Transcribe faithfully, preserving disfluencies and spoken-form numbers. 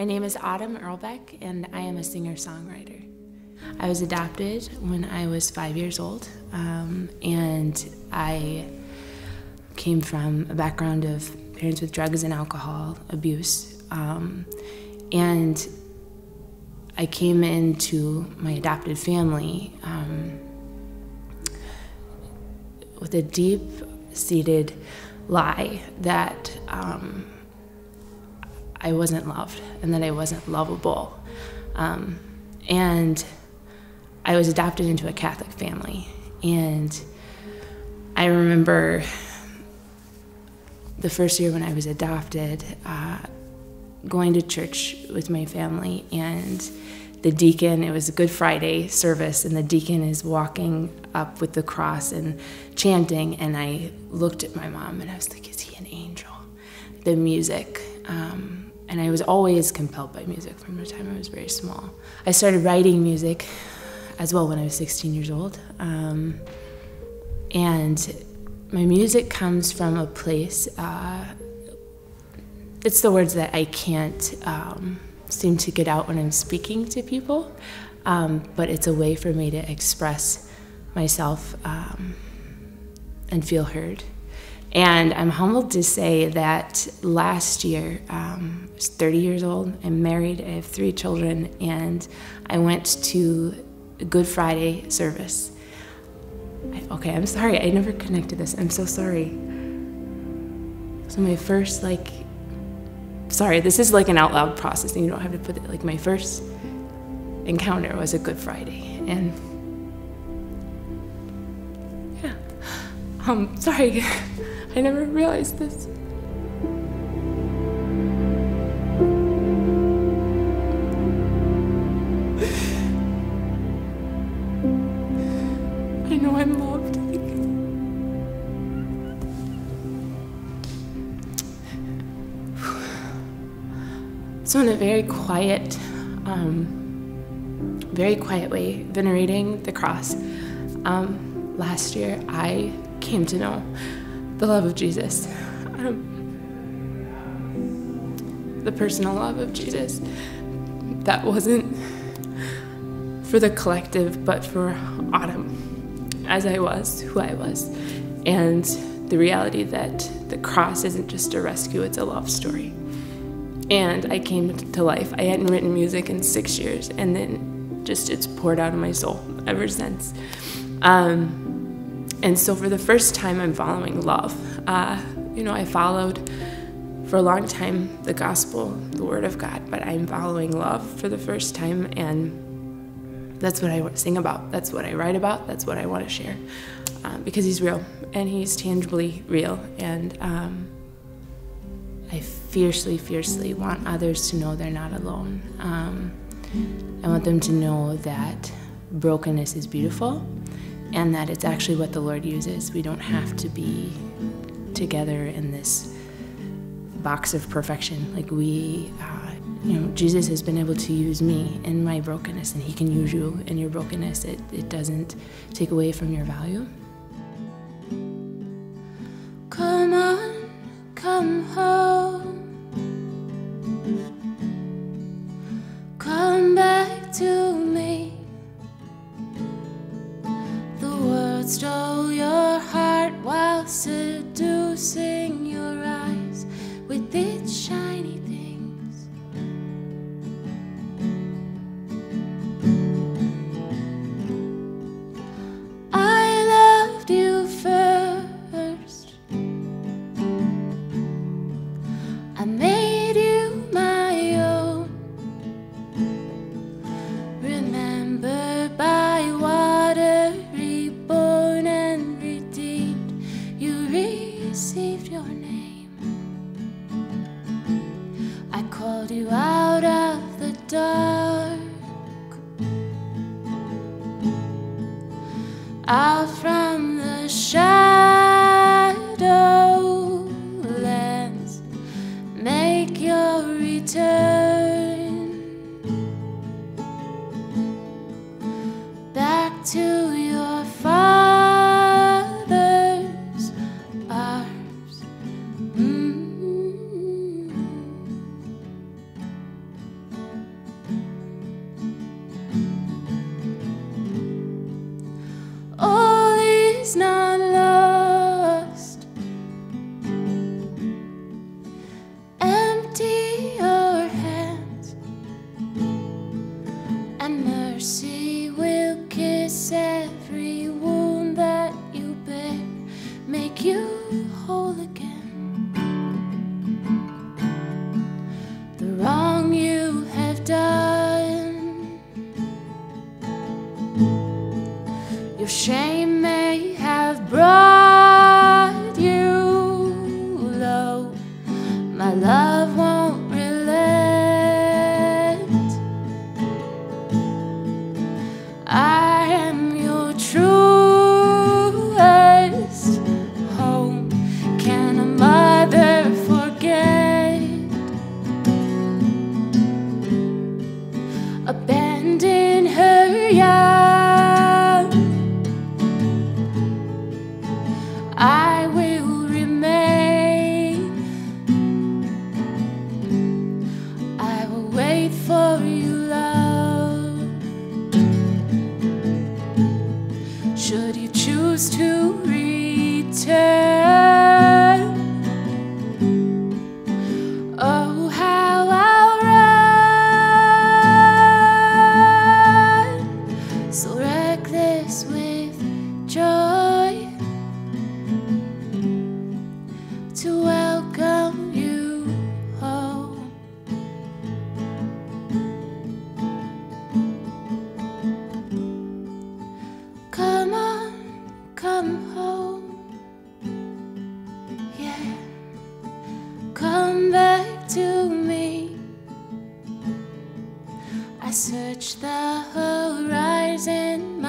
My name is Autumn Erlbeck, and I am a singer-songwriter. I was adopted when I was five years old, um, and I came from a background of parents with drugs and alcohol abuse. Um, and I came into my adopted family um, with a deep-seated lie that um, I wasn't loved and that I wasn't lovable. Um, and I was adopted into a Catholic family. And I remember the first year when I was adopted, uh, going to church with my family, and the deacon, it was a Good Friday service, and the deacon is walking up with the cross and chanting, and I looked at my mom and I was like, is he an angel? The music. Um, And I was always compelled by music from the time I was very small. I started writing music as well when I was sixteen years old. Um, and my music comes from a place, uh, it's the words that I can't um, seem to get out when I'm speaking to people, um, but it's a way for me to express myself um, and feel heard. And I'm humbled to say that last year, um, I was thirty years old, I'm married, I have three children, and I went to a Good Friday service. I, okay, I'm sorry, I never connected this, I'm so sorry. So my first, like, sorry, this is like an out loud process, and you don't have to put it, like my first encounter was a Good Friday, and yeah, um, sorry. I never realized this. I know I'm loved. So in a very quiet, um, very quiet way, venerating the cross, um, last year I came to know the love of Jesus, um, the personal love of Jesus, that wasn't for the collective, but for Autumn, as I was, who I was, and the reality that the cross isn't just a rescue, it's a love story. And I came to life. I hadn't written music in six years, and then just it's poured out of my soul ever since. Um, And so for the first time, I'm following love. Uh, you know, I followed for a long time the gospel, the word of God, but I'm following love for the first time, and that's what I sing about, that's what I write about, that's what I want to share. Um, because he's real, and he's tangibly real, and um, I fiercely, fiercely want others to know they're not alone. Um, I want them to know that brokenness is beautiful, and that it's actually what the Lord uses. We don't have to be together in this box of perfection. Like we, uh, you know, Jesus has been able to use me in my brokenness, and he can use you in your brokenness. It, it doesn't take away from your value. Come on, come home. Come back to me. Stole your heart while seducing your eyes with its shiny things. I loved you first. return. Oh, how I'll run, so reckless with joy, to welcome you home. Come on, come home. I search the horizon.